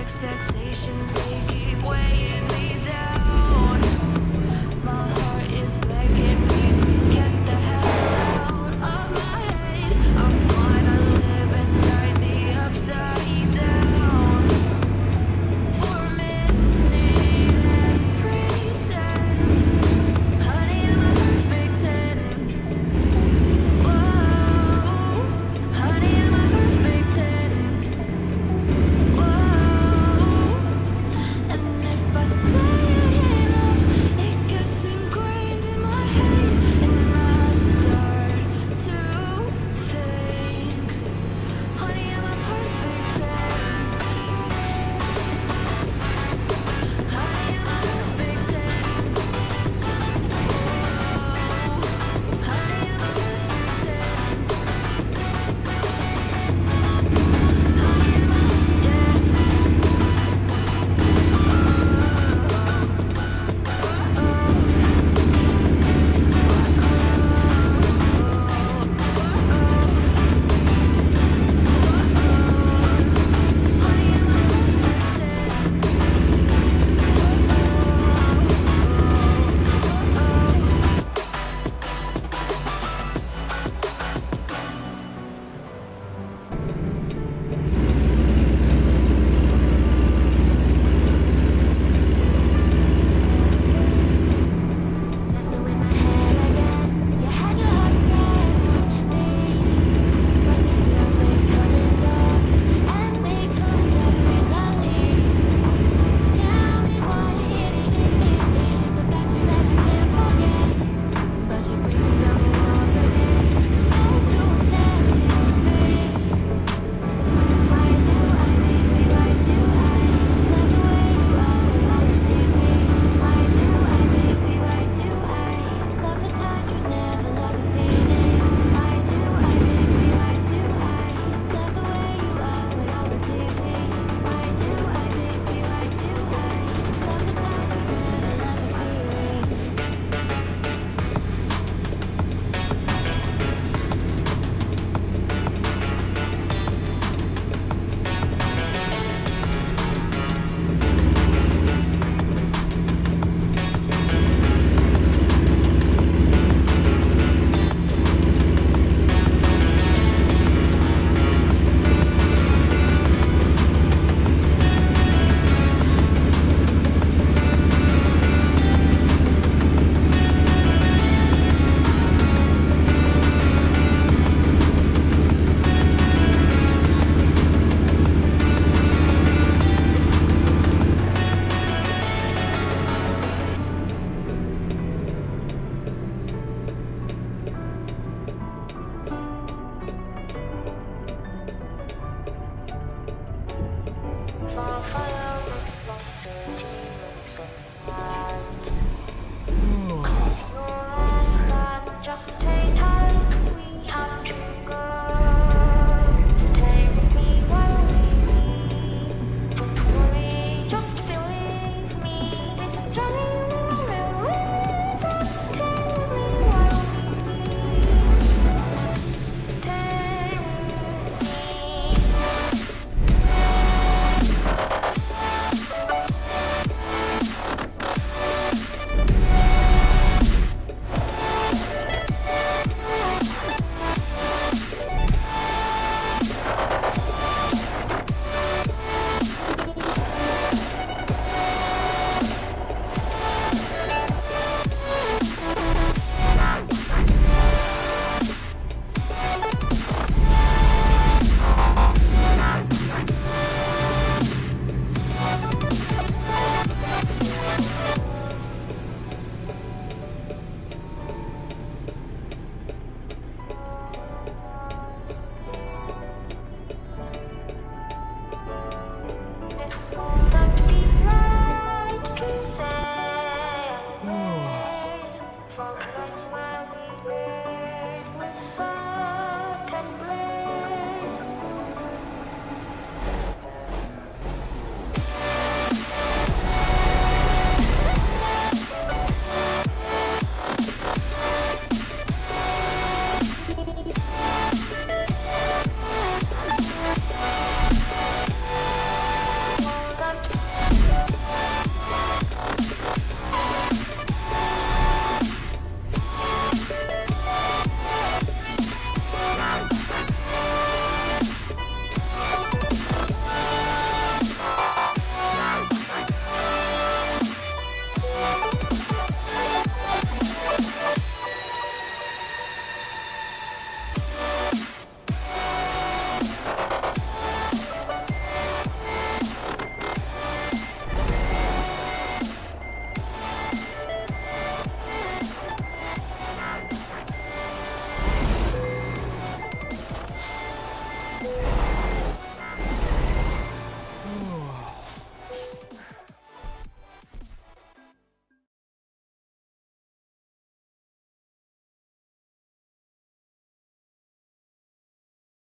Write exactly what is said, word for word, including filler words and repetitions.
Expectations, they give way.